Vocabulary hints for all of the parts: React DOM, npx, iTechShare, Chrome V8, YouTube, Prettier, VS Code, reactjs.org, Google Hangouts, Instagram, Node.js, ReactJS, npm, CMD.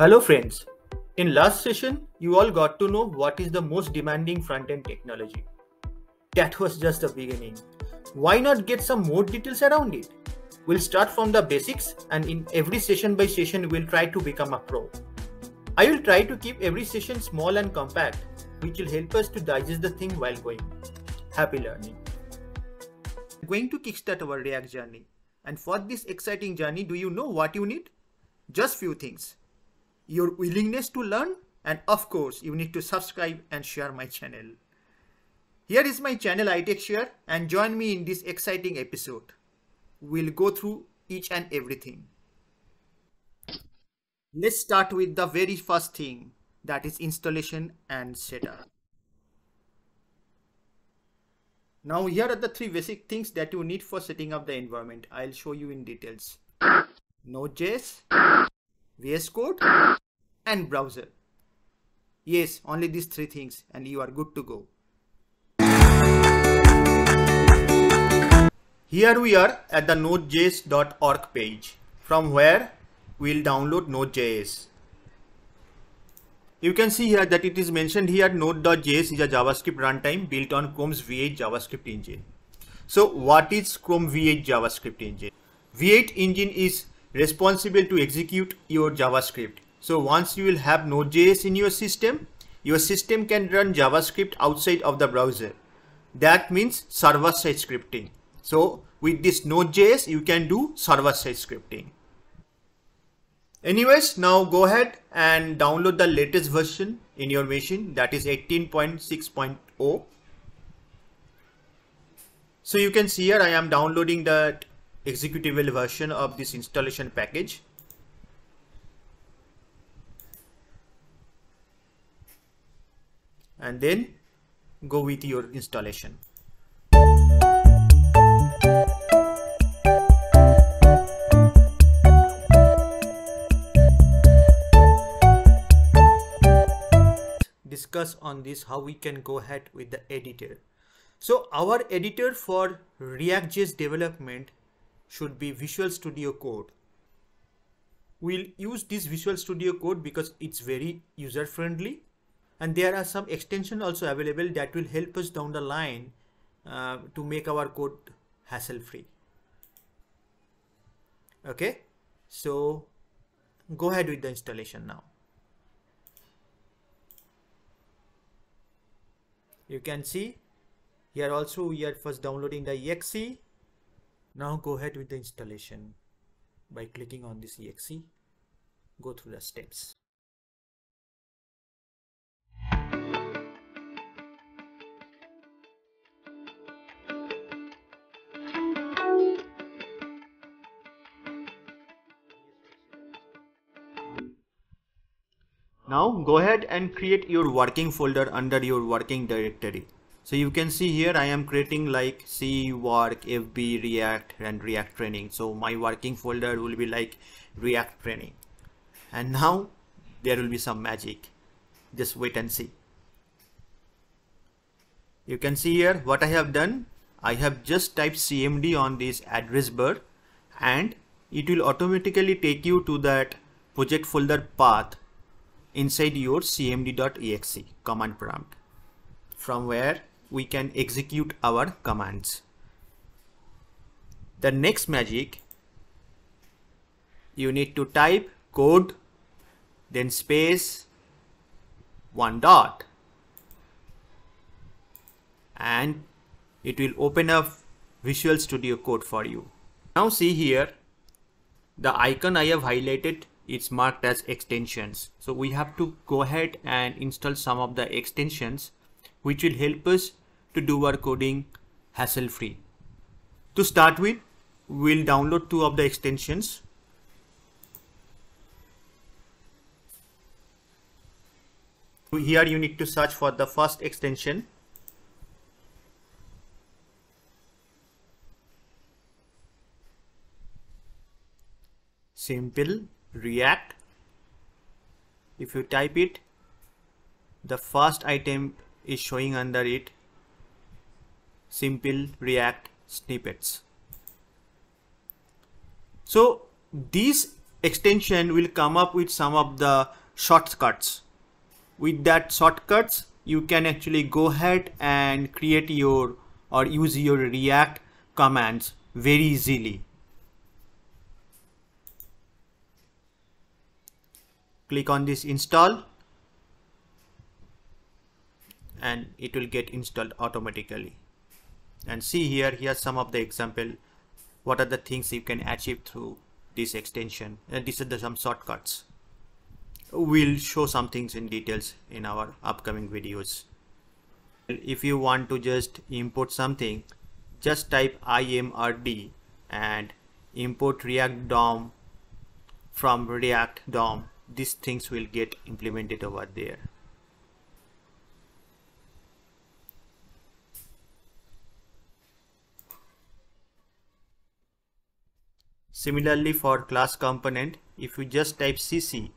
Hello friends, in last session you all got to know what is the most demanding front-end technology. That was just the beginning. Why not get some more details around it? We'll start from the basics, and in every session by session we'll try to become a pro. I will try to keep every session small and compact, which will help us to digest the thing while going. Happy learning. I'm going to kickstart our React journey, and for this exciting journey, do you know what you need? Just few things. Your willingness to learn, and of course you need to subscribe and share my channel. Here is my channel iTechShare, and join me in this exciting episode. We'll go through each and everything. Let's start with the very first thing, that is installation and setup. Now here are the three basic things that you need for setting up the environment. I'll show you in details. Node.js, VS Code and browser. Yes, only these three things and you are good to go. Here we are at the reactjs.org page, from where we'll download Node.js. You can see here that it is mentioned here Node.js is a JavaScript runtime built on Chrome's V8 JavaScript engine. So what is Chrome V8 JavaScript engine? V8 engine is responsible to execute your JavaScript. So once you will have Node.js in your system can run JavaScript outside of the browser. That means server-side scripting. So with this Node.js, you can do server-side scripting. Anyways, now go ahead and download the latest version in your machine, that is 18.6.0. So you can see here I am downloading the executable version of this installation package. And then go with your installation. Discuss on this how we can go ahead with the editor. So our editor for ReactJS development should be Visual Studio Code. We'll use this Visual Studio Code because it's very user friendly, and there are some extensions also available that will help us down the line to make our code hassle free. Okay, so go ahead with the installation now. You can see here also we are first downloading the exe. Now go ahead with the installation by clicking on this exe, go through the steps. Now go ahead and create your working folder under your working directory. So you can see here I am creating like C, work, FB, React and React training. So my working folder will be like React training. And now there will be some magic. Just wait and see. You can see here what I have done. I have just typed CMD on this address bar, and it will automatically take you to that project folder path inside your cmd.exe command prompt, from where we can execute our commands. The next magic, you need to type code, then space, one dot, and it will open up Visual Studio Code for you. Now see here, the icon I have highlighted, it's marked as extensions. So we have to go ahead and install some of the extensions which will help us to do our coding hassle free. To start with, we'll download two of the extensions. Here you need to search for the first extension. Simple React. If you type it, the first item is showing under it, Simple React snippets. So these extension will come up with some of the shortcuts. With that shortcuts, you can actually go ahead and create your or use your React commands very easily. Click on this install and it will get installed automatically. And see here, here's some of the example. What are the things you can achieve through this extension? And these are some shortcuts. We'll show some things in details in our upcoming videos. If you want to just import something, just type imrd and import React DOM from React DOM. These things will get implemented over there. Similarly for class component, if you just type cc,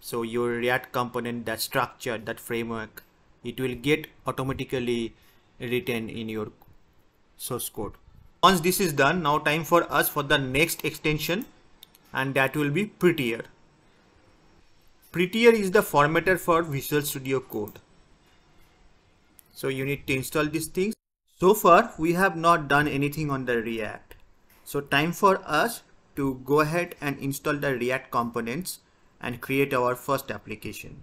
so your React component, that structure, that framework, it will get automatically written in your source code. Once this is done, now time for us for the next extension, and that will be Prettier. Prettier is the formatter for Visual Studio Code. So you need to install these things. So far, we have not done anything on the React. So time for us to go ahead and install the React components and create our first application.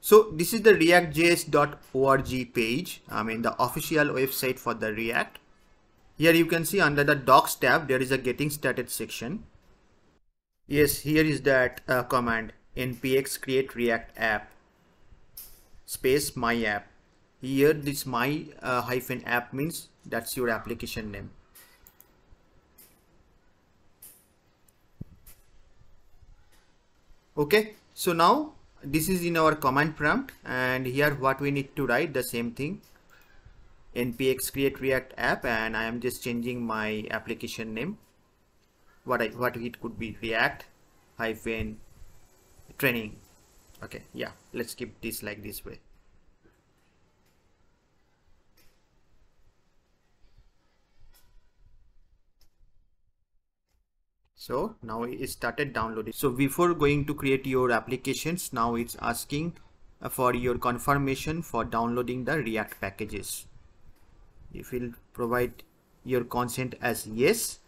So this is the reactjs.org page, I mean the official website for the React. Here you can see under the docs tab, there is a getting started section. Yes, here is that command npx create react app space my app. Here this my hyphen app means that's your application name. Okay, so now this is in our command prompt, and here what we need to write the same thing, npx create react app, and I am just changing my application name. What it could be react hyphen training. Okay, yeah, let's keep this like this way. So now it started downloading. So before going to create your applications, now it's asking for your confirmation for downloading the React packages. If you'll provide your consent as yes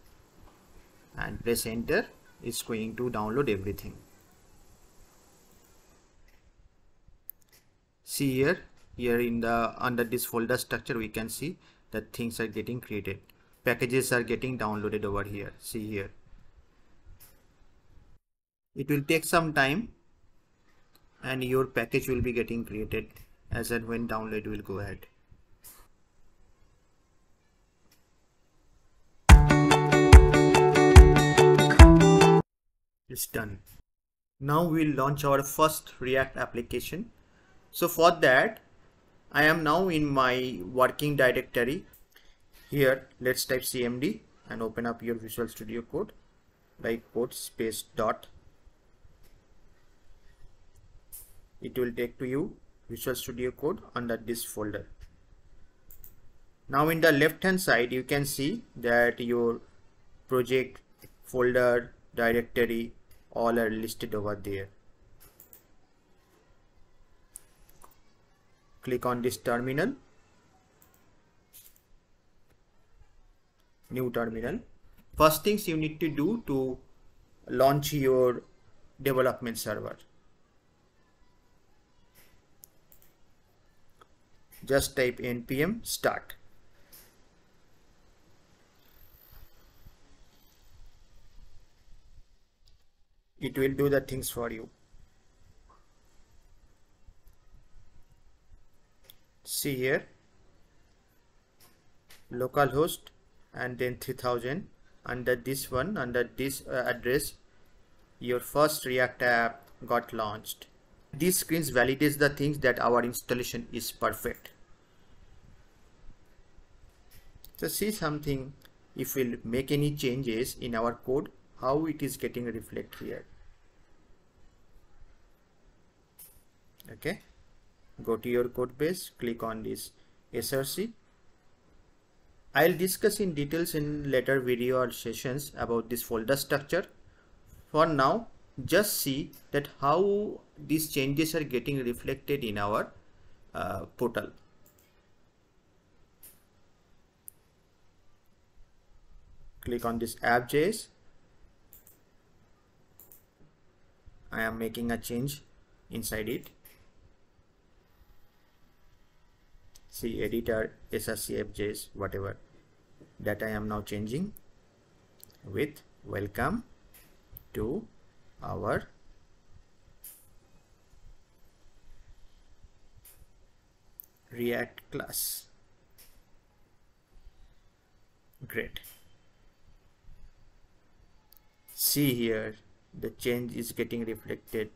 and press enter, it's going to download everything. See here in the under this folder structure, we can see that things are getting created. Packages are getting downloaded over here. See here. It will take some time and your package will be getting created as and when download will go ahead. It's done. Now we'll launch our first React application. So for that, I am now in my working directory. Here, let's type CMD and open up your Visual Studio Code, like code space dot. It will take to you Visual Studio Code under this folder. Now in the left hand side, you can see that your project, folder, directory, all are listed over there. Click on this terminal, new terminal. First things you need to do to launch your development server. Just type npm start. It will do the things for you. See here, localhost and then 3000. Under this one, under this address, your first React app got launched. These screens validates the things that our installation is perfect. So see something, if we'll make any changes in our code, how it is getting reflected here. Okay, go to your code base, click on this src I'll discuss in details in later video or sessions about this folder structure. For now, just see that how these changes are getting reflected in our portal. Click on this app.js. I am making a change inside it. See editor, src.app.js, whatever that I am now changing with welcome to our React class. Great. See here, the change is getting reflected